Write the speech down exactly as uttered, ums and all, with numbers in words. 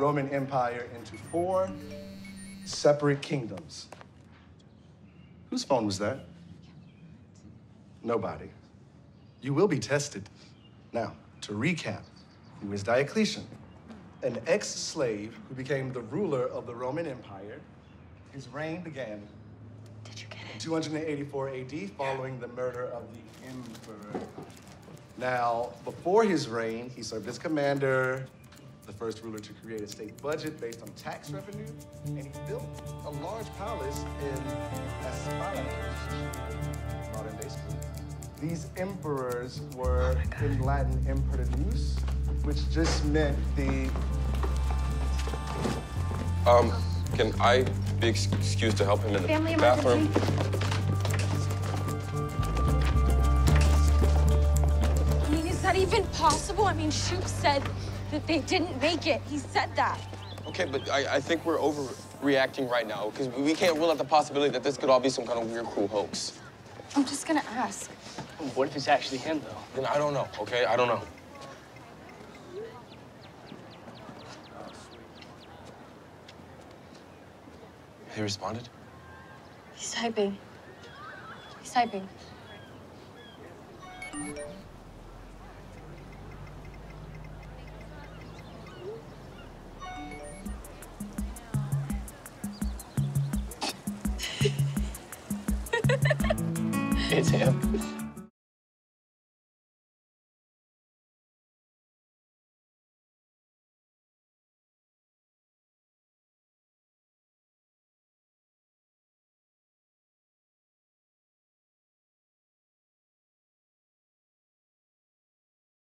Roman Empire into four separate kingdoms. Whose phone was that? Nobody. You will be tested. Now, to recap, who is Diocletian? An ex-slave who became the ruler of the Roman Empire. His reign began Did you get it? in two eighty-four A D, following the murder of the emperor. Now, before his reign, he served as commander, the first ruler to create a state budget based on tax revenue, and he built a large palace in Aspidus, modern-day Spain. These emperors were, oh in Latin, imperius, which just meant the... Um, can I be excused to help him in the Family bathroom? Emergency. I mean, is that even possible? I mean, Shoup said that they didn't make it. He said that. Okay, but I, I think we're overreacting right now, because we can't rule out the possibility that this could all be some kind of weird, cruel hoax. I'm just gonna ask. What if it's actually him, though? Then I don't know, okay? I don't know. He responded? He's typing. He's typing. It's him.